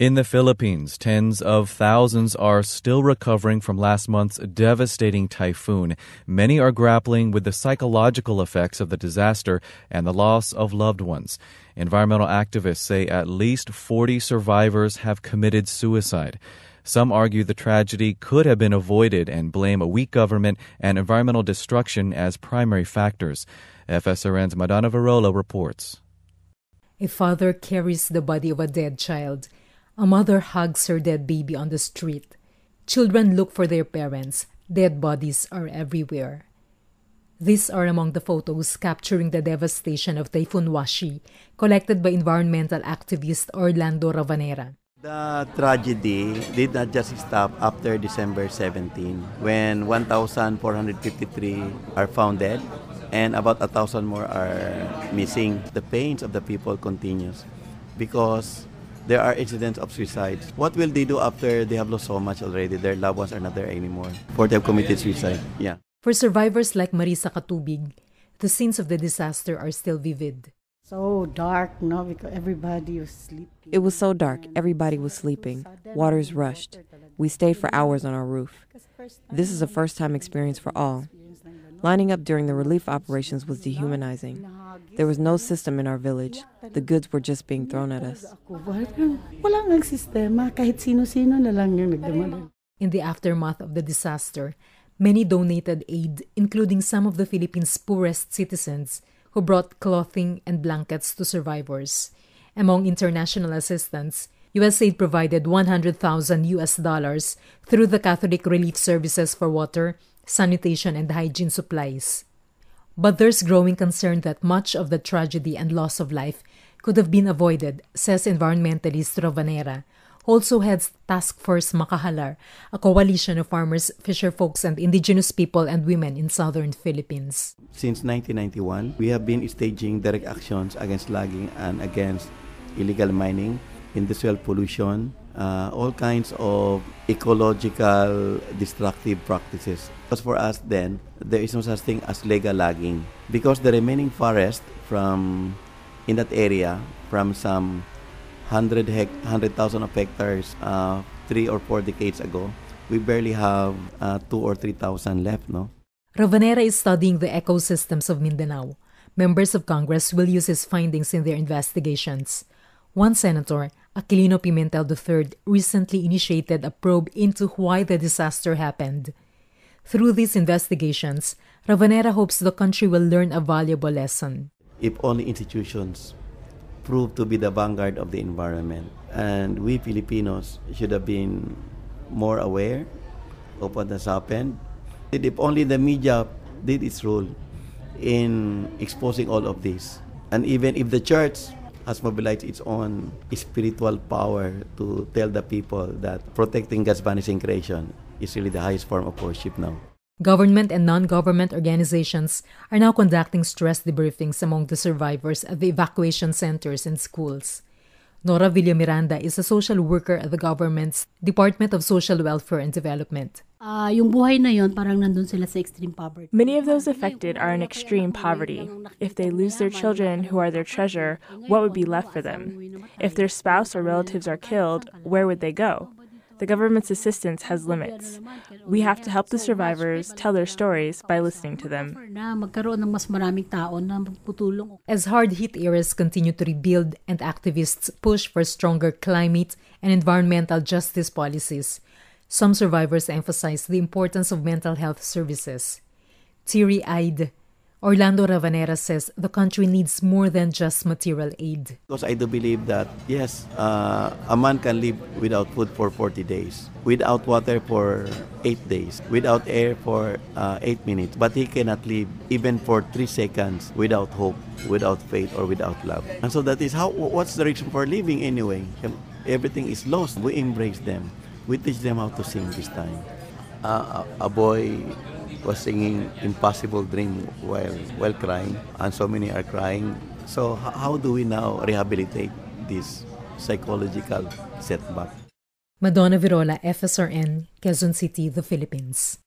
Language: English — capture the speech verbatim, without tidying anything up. In the Philippines, tens of thousands are still recovering from last month's devastating typhoon. Many are grappling with the psychological effects of the disaster and the loss of loved ones. Environmental activists say at least forty survivors have committed suicide. Some argue the tragedy could have been avoided and blame a weak government and environmental destruction as primary factors. F S R N's Madonna Virola reports. A father carries the body of a dead child. A mother hugs her dead baby on the street. Children look for their parents. Dead bodies are everywhere. These are among the photos capturing the devastation of Typhoon Washi, collected by environmental activist Orlando Ravanera. The tragedy did not just stop after December seventeenth, when one thousand four hundred fifty-three are found dead and about one thousand more are missing. The pains of the people continues because there are incidents of suicide. What will they do after they have lost so much already? Their loved ones are not there anymore, for they have committed suicide. Yeah. For survivors like Marisa Katubig, the scenes of the disaster are still vivid. So dark, no, because everybody was sleeping. It was so dark, everybody was sleeping. Waters rushed. We stayed for hours on our roof. This is a first-time experience for all. Lining up during the relief operations was dehumanizing. There was no system in our village. The goods were just being thrown at us. In the aftermath of the disaster, many donated aid, including some of the Philippines' poorest citizens, who brought clothing and blankets to survivors. Among international assistance, U S A I D provided one hundred thousand U S dollars through the Catholic Relief Services for water, sanitation, and hygiene supplies. But there's growing concern that much of the tragedy and loss of life could have been avoided, says environmentalist Ravanera, who also heads Task Force Makahalar, a coalition of farmers, fisherfolks, and indigenous people and women in southern Philippines. Since nineteen ninety-one, we have been staging direct actions against logging and against illegal mining, industrial pollution, uh, all kinds of ecological destructive practices. Because for us then, there is no such thing as legal logging, because the remaining forest from in that area, from some hundred hect- one hundred thousand of hectares uh, three or four decades ago, we barely have uh, two or three thousand left, no? Ravanera is studying the ecosystems of Mindanao. Members of Congress will use his findings in their investigations. One senator, Aquilino Pimentel the third, recently initiated a probe into why the disaster happened. Through these investigations, Ravanera hopes the country will learn a valuable lesson. If only institutions proved to be the vanguard of the environment. And we Filipinos should have been more aware of what has happened. If only the media did its role in exposing all of this. And even if the church has mobilized its own spiritual power to tell the people that protecting God's vanishing creation is really the highest form of worship now. Government and non-government organizations are now conducting stress debriefings among the survivors at the evacuation centers and schools. Nora Villamiranda is a social worker at the government's Department of Social Welfare and Development. Many of those affected are in extreme poverty. If they lose their children, who are their treasure, what would be left for them? If their spouse or relatives are killed, where would they go? The government's assistance has limits. We have to help the survivors tell their stories by listening to them. As hard-hit areas continue to rebuild and activists push for stronger climate and environmental justice policies, some survivors emphasize the importance of mental health services. Teary-eyed, Orlando Ravanera says the country needs more than just material aid. Because I do believe that, yes, uh, a man can live without food for forty days, without water for eight days, without air for uh, eight minutes, but he cannot live even for three seconds without hope, without faith, or without love. And so that is how, what's the reason for living anyway? Everything is lost. We embrace them. We teach them how to sing this time. Uh, a, a boy was singing Impossible Dream while while crying, and so many are crying. So h- how do we now rehabilitate this psychological setback? Madonna Virola, F S R N, Quezon City, the Philippines.